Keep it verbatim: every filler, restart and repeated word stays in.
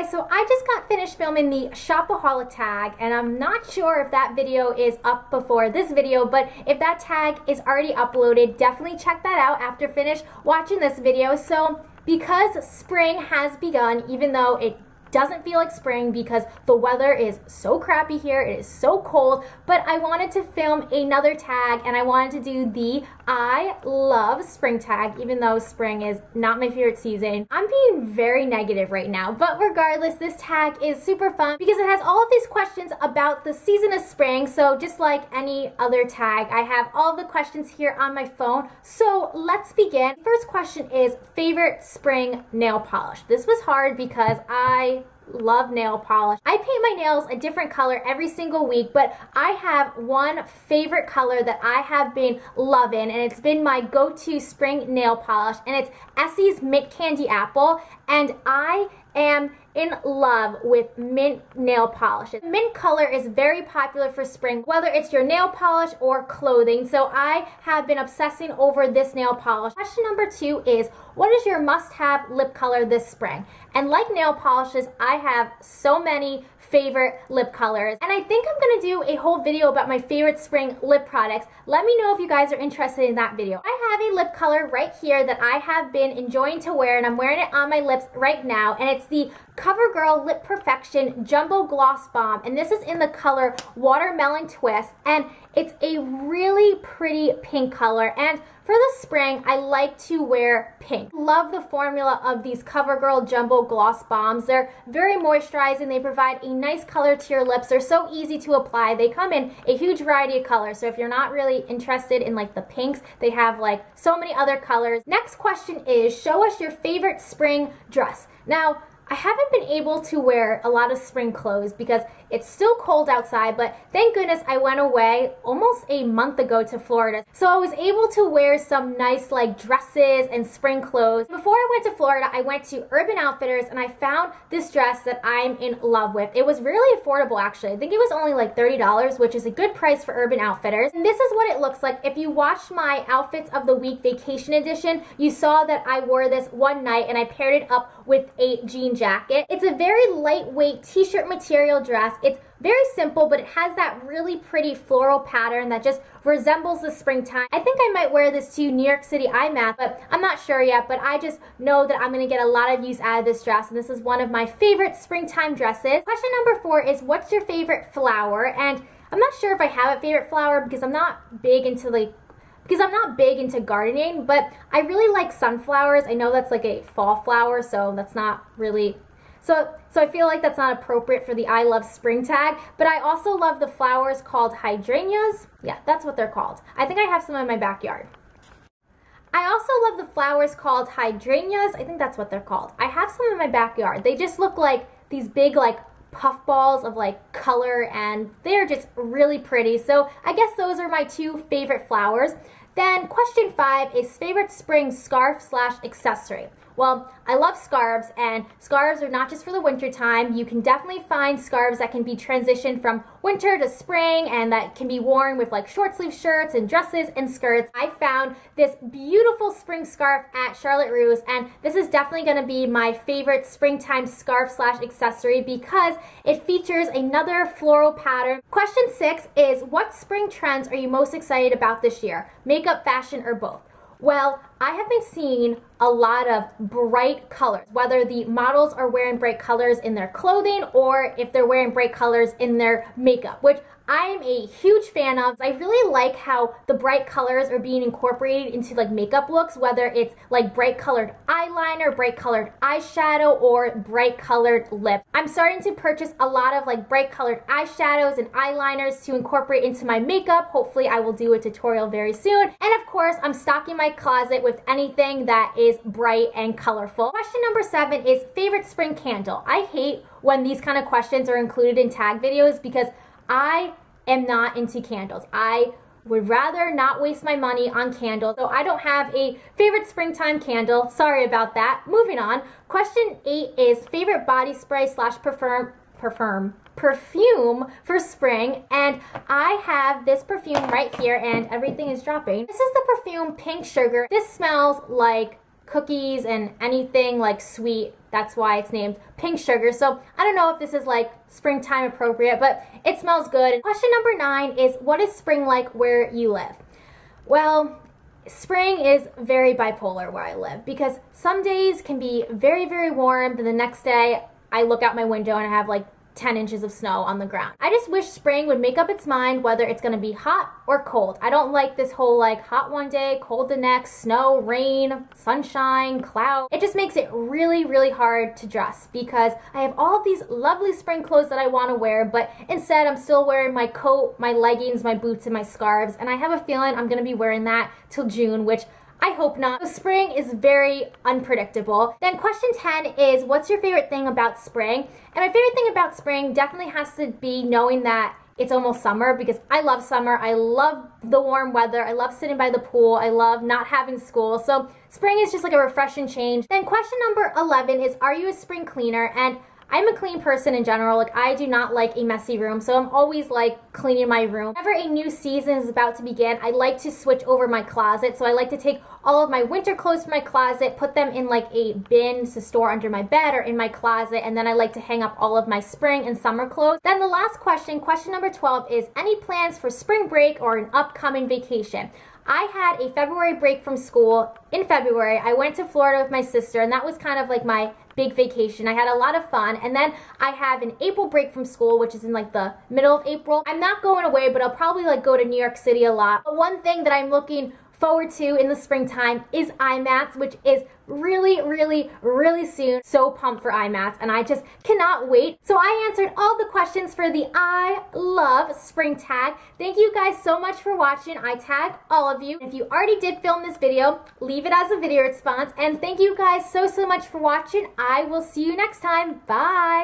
guys, so I just got finished filming the Shopaholic tag, and I'm not sure if that video is up before this video, but if that tag is already uploaded, definitely check that out after finish watching this video. So because spring has begun, even though it doesn't feel like spring because the weather is so crappy here, it is so cold, but I wanted to film another tag, and I wanted to do the I love spring tag, even though spring is not my favorite season. I'm being very negative right now, but regardless, this tag is super fun because it has all of these questions about the season of spring. So just like any other tag, I have all the questions here on my phone. So let's begin. First question is favorite spring nail polish. This was hard because I love nail polish. I paint my nails a different color every single week, but I have one favorite color that I have been loving, and it's been my go-to spring nail polish, and it's Essie's Mint Candy Apple, and I am in love with mint nail polish. Mint color is very popular for spring, whether it's your nail polish or clothing, so I have been obsessing over this nail polish. Question number two is, what is your must-have lip color this spring? And like nail polishes, I have so many favorite lip colors, and I think I'm gonna do a whole video about my favorite spring lip products. Let me know if you guys are interested in that video. I have a lip color right here that I have been enjoying to wear, and I'm wearing it on my lips right now, and it's the CoverGirl Lip Perfection Jumbo Gloss Bomb, and this is in the color Watermelon Twist, and it's a really pretty pink color, and for the spring, I like to wear pink. Love the formula of these CoverGirl Jumbo Gloss Bombs. They're very moisturizing. They provide a nice color to your lips. They're so easy to apply. They come in a huge variety of colors. So if you're not really interested in like the pinks, they have like so many other colors. Next question is, show us your favorite spring dress. Now, I haven't been able to wear a lot of spring clothes because it's still cold outside, but thank goodness I went away almost a month ago to Florida. So I was able to wear some nice like dresses and spring clothes. Before I went to Florida, I went to Urban Outfitters and I found this dress that I'm in love with. It was really affordable actually. I think it was only like thirty dollars, which is a good price for Urban Outfitters. And this is what it looks like. If you watched my Outfits of the Week Vacation Edition, you saw that I wore this one night and I paired it up with a jean jacket. It's a very lightweight t-shirt material dress. It's very simple, but it has that really pretty floral pattern that just resembles the springtime. I think I might wear this to New York City I MATS, but I'm not sure yet, but I just know that I'm gonna get a lot of use out of this dress, and this is one of my favorite springtime dresses. Question number four is, what's your favorite flower? And I'm not sure if I have a favorite flower because I'm not big into like Because I'm not big into gardening, but I really like sunflowers. I know that's like a fall flower, so that's not really... So, so I feel like that's not appropriate for the I love spring tag, but I also love the flowers called hydrangeas. Yeah, that's what they're called. I think I have some in my backyard. I also love the flowers called hydrangeas. I think that's what they're called. I have some in my backyard. They just look like these big like puffballs of like color, and they're just really pretty. So I guess those are my two favorite flowers. Then question five is favorite spring scarf slash accessory. Well, I love scarves, and scarves are not just for the winter time. You can definitely find scarves that can be transitioned from winter to spring and that can be worn with like short sleeve shirts and dresses and skirts. I found this beautiful spring scarf at Charlotte Ruse, and this is definitely gonna be my favorite springtime scarf slash accessory because it features another floral pattern. Question six is, what spring trends are you most excited about this year? Makeup, fashion, or both? Well, I have been seeing a lot of bright colors, whether the models are wearing bright colors in their clothing or if they're wearing bright colors in their makeup, which I am a huge fan of. I really like how the bright colors are being incorporated into like makeup looks, whether it's like bright colored eyeliner, bright colored eyeshadow, or bright colored lip. I'm starting to purchase a lot of like bright colored eyeshadows and eyeliners to incorporate into my makeup. Hopefully I will do a tutorial very soon. And of course, I'm stocking my closet with anything that is bright and colorful. Question number seven is favorite spring candle. I hate when these kind of questions are included in tag videos because I am not into candles. I would rather not waste my money on candles, so I don't have a favorite springtime candle. Sorry about that. Moving on. Question eight is favorite body spray slash perfume perfume perfume for spring, and I have this perfume right here, and everything is dropping. This is the perfume Pink Sugar. This smells like cookies and anything like sweet That's why it's named Pink Sugar. So I don't know if this is like springtime appropriate, but it smells good. Question number nine is, what is spring like where you live? Well, spring is very bipolar where I live, because some days can be very, very warm, then the next day I look out my window and I have like ten inches of snow on the ground. I just wish spring would make up its mind whether it's gonna be hot or cold. I don't like this whole like hot one day, cold the next, snow, rain, sunshine, cloud. It just makes it really, really hard to dress, because I have all of these lovely spring clothes that I wanna wear, but instead I'm still wearing my coat, my leggings, my boots, and my scarves, and I have a feeling I'm gonna be wearing that till June, which I hope not. So spring is very unpredictable. Then question ten is, what's your favorite thing about spring? And my favorite thing about spring definitely has to be knowing that it's almost summer, because I love summer. I love the warm weather. I love sitting by the pool. I love not having school. So spring is just like a refreshing change. Then question number eleven is, are you a spring cleaner? And I'm a clean person in general. Like, I do not like a messy room, so I'm always like cleaning my room. Whenever a new season is about to begin, I like to switch over my closet. So I like to take all of my winter clothes from my closet, put them in like a bin to store under my bed or in my closet, and then I like to hang up all of my spring and summer clothes. Then the last question, question number twelve, is any plans for spring break or an upcoming vacation? I had a February break from school. In February, I went to Florida with my sister, and that was kind of like my big vacation. I had a lot of fun. And then I have an April break from school, which is in like the middle of April. I'm not going away, but I'll probably like go to New York City a lot. But one thing that I'm looking forward to in the springtime is I mats, which is really, really, really soon. So pumped for I mats, and I just cannot wait. So I answered all the questions for the I Love Spring tag. Thank you guys so much for watching. I tag all of you. If you already did film this video, leave it as a video response. And thank you guys so, so much for watching. I will see you next time. Bye.